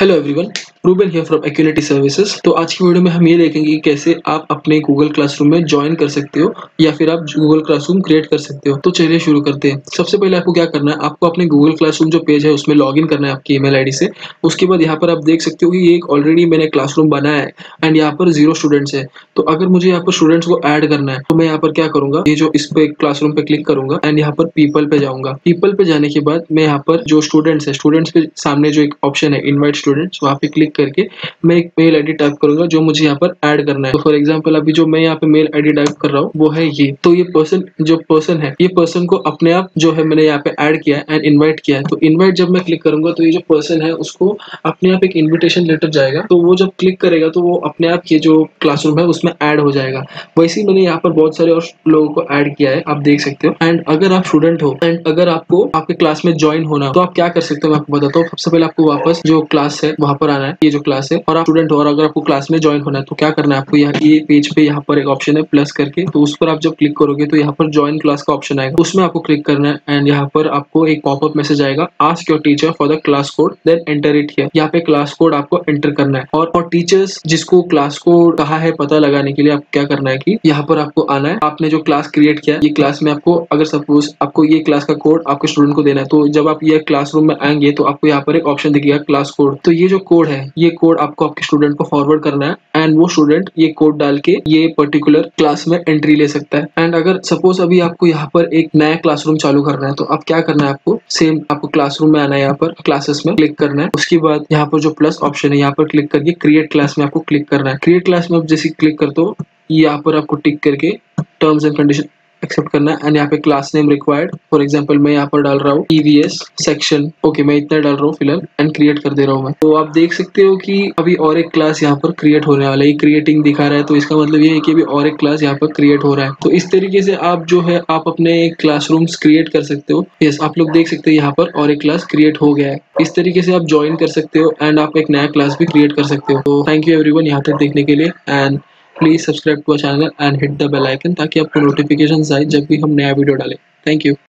Hello everyone, Ruben here from Acunity services. तो आज की वीडियो में हम ये देखेंगे कि कैसे आप अपने गूगल क्लासरूम में ज्वाइन कर सकते हो या फिर आप गूगल क्लासरूम क्रिएट कर सकते हो। तो चलिए शुरू करते हैं। सबसे पहले आपको क्या करना है, आपको अपने गूगल क्लासरूम जो पेज है उसमें लॉगिन करना है आपकी ईमेल आईडी से। उसके बाद यहाँ पर आप देख सकते हो कि ये ऑलरेडी मैंने क्लासरूम बनाया है एंड यहाँ पर 0 स्टूडेंट्स है। तो अगर मुझे यहाँ पर स्टूडेंट्स को ऐड करना है तो मैं यहाँ पर क्या करूंगा, ये जो इस पे क्लासरूम पे क्लिक करूंगा एंड यहाँ पर पीपल पे जाऊंगा। पीपल पे जाने के बाद मैं यहाँ पर जो स्टूडेंट्स है, स्टूडेंट्स पे सामने जो एक ऑप्शन है इनवाइट स्टूडेंट्स, वहाँ पे क्लिक करके मैं एक मेल आईडी टाइप करूंगा जो मुझे यहाँ पर ऐड करना है। तो फॉर एग्जांपल अभी जो मैं यहाँ पे मेल आईडी टाइप कर रहा हूँ वो है ये। तो ये पर्सन जो पर्सन है, ये पर्सन को अपने आप जो है मैंने यहाँ पे ऐड किया है एंड इनवाइट किया है। तो इनवाइट जब मैं क्लिक करूंगा तो ये जो पर्सन है उसको अपने आप एक इन्विटेशन लेटर जाएगा। तो वो जब क्लिक करेगा तो वो अपने आप ये जो क्लासरूम है उसमें ऐड हो जाएगा। वैसे ही मैंने यहाँ पर बहुत सारे और लोगों को ऐड किया है, आप देख सकते हो। एंड अगर आप स्टूडेंट हो एंड अगर आपको आपके क्लास में ज्वाइन होना हो तो आप क्या कर सकते हो, मैं आपको बताता हूँ। सबसे पहले आपको वापस जो क्लास है वहाँ पर आना है, ये जो क्लास है, और आप स्टूडेंट हो और अगर आपको क्लास में ज्वाइन होना है तो क्या करना है, आपको यहाँ ये पेज पे यहाँ पर एक ऑप्शन है प्लस करके, तो उस पर आप जब क्लिक करोगे तो यहाँ पर ज्वाइन क्लास का ऑप्शन आएगा, उसमें आपको क्लिक करना है। एंड यहाँ पर आपको एक पॉपअप मैसेज आएगा, ask your teacher for the class code then enter it here. यहाँ पे क्लास कोड आपको एंटर करना है और टीचर्स जिसको क्लास कोड कहा है पता लगाने के लिए आपको क्या करना है कि यहाँ पर आपको आना है। आपने जो क्लास क्रिएट किया ये क्लास में आपको अगर सपोज आपको ये क्लास का कोड आपके स्टूडेंट को देना है तो जब आप ये क्लासरूम में आएंगे तो आपको यहाँ पर एक ऑप्शन दिखेगा क्लास कोड। तो ये जो कोड है ये कोड आपको आपके स्टूडेंट को फॉरवर्ड करना है एंड वो स्टूडेंट ये कोड डाल के ये पर्टिकुलर क्लास में एंट्री ले सकता है। एंड अगर सपोज अभी आपको यहाँ पर एक नया क्लासरूम चालू करना है तो आप क्या करना है, आपको सेम आपको क्लासरूम में आना है, यहाँ पर क्लासेस में क्लिक करना है, उसके बाद यहाँ पर जो प्लस ऑप्शन है यहाँ पर क्लिक करके क्रिएट क्लास में आपको क्लिक करना है। क्रिएट क्लास में आप जैसे क्लिक करते हो यहाँ पर आपको टिक करके टर्म्स एंड कंडीशन एक्सेप्ट करना है एंड यहाँ पे class name required, for example मैं यहाँ पर डाल रहा हूँ EVS सेक्शन, ओके मैं इतना डाल रहा हूँ फिलहाल एंड क्रिएट कर दे रहा हूँ मैं। तो आप देख सकते हो कि अभी और एक क्लास यहाँ पर क्रिएट होने वाला है, क्रिएटिंग दिखा रहा है, तो इसका मतलब ये है कि अभी और एक क्लास यहाँ पर क्रिएट हो रहा है। तो इस तरीके से आप जो है आप अपने क्लासरूम्स क्रिएट कर सकते हो। यस, आप लोग देख सकते हो यहाँ पर और एक क्लास क्रिएट हो गया है। इस तरीके से आप ज्वाइन कर सकते हो एंड आप एक नया क्लास भी क्रिएट कर सकते हो। तो थैंक यू एवरीवन यहाँ तक देखने के लिए and please subscribe to our channel and hit the bell icon ताकि आपको नोटिफिकेशन आए जब भी हम नया वीडियो डालें। Thank you.